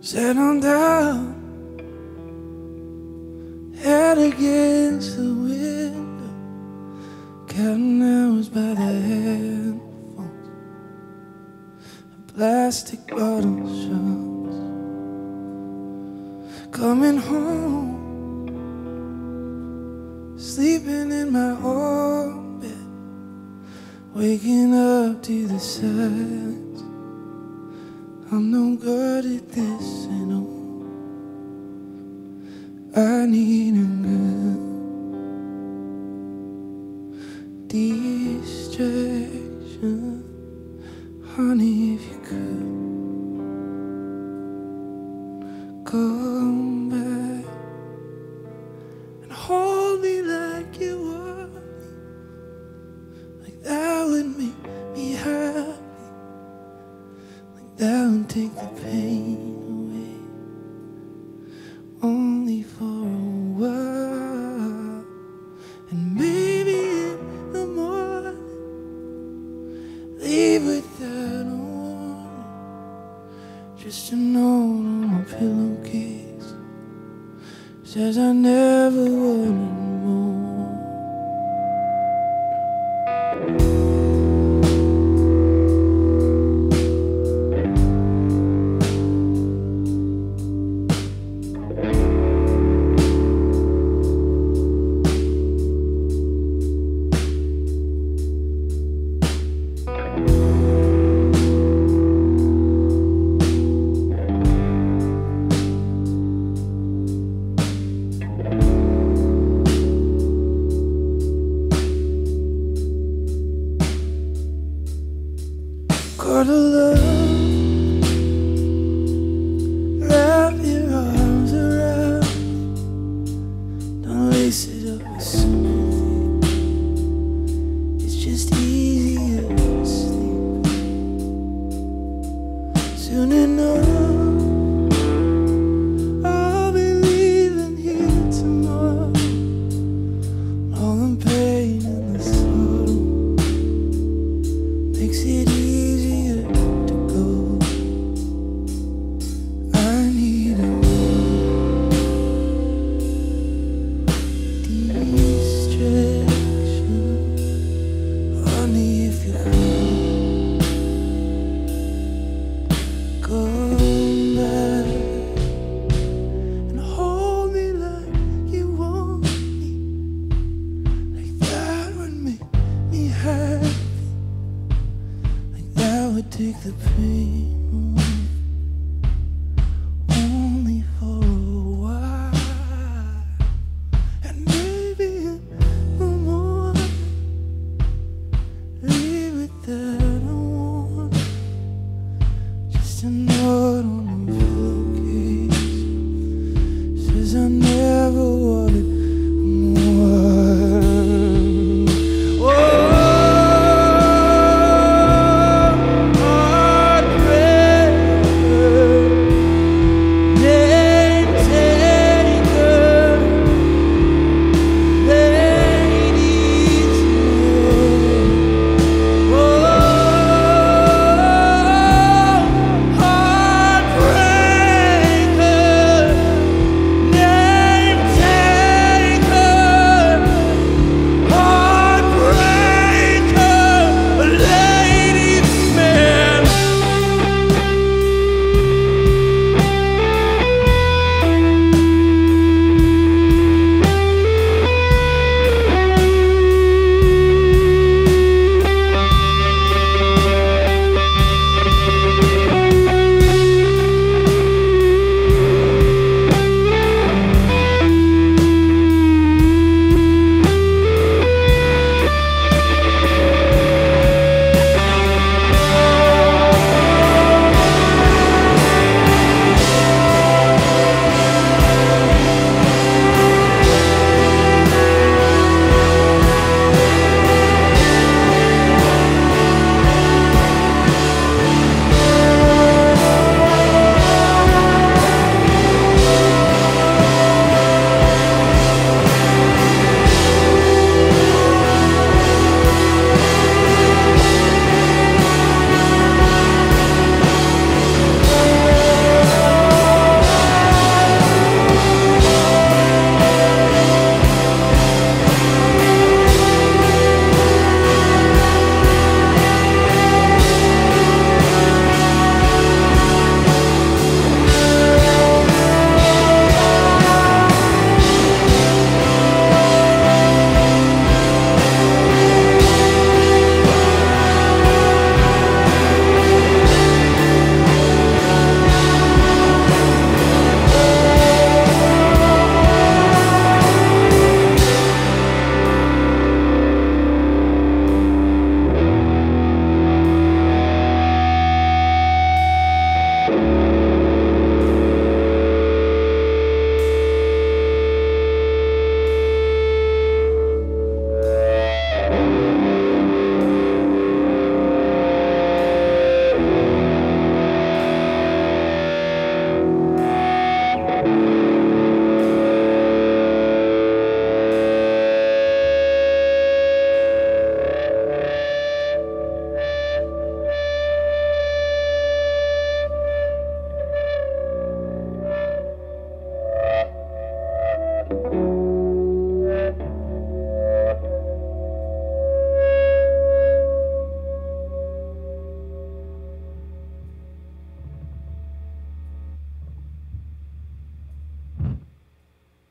Set on down, head against the window, counting hours by the handfuls, plastic bottle shells. Coming home, sleeping in my own bed, waking up to the silence. I'm no good at this at all. I need a good distraction, honey, if you could come back and hold me like you want me, like that would make me happy. That would take the pain away, only for a while. And maybe in the morning, leave without a warning. Just a note on my pillowcase says I never wanted more. Gotta love, wrap your arms around me. Don't lace it up with something. It's just easier to sleep. Soon enough, I'll be leaving here tomorrow. All the pain and the sorrow makes it easier. Take the pain away.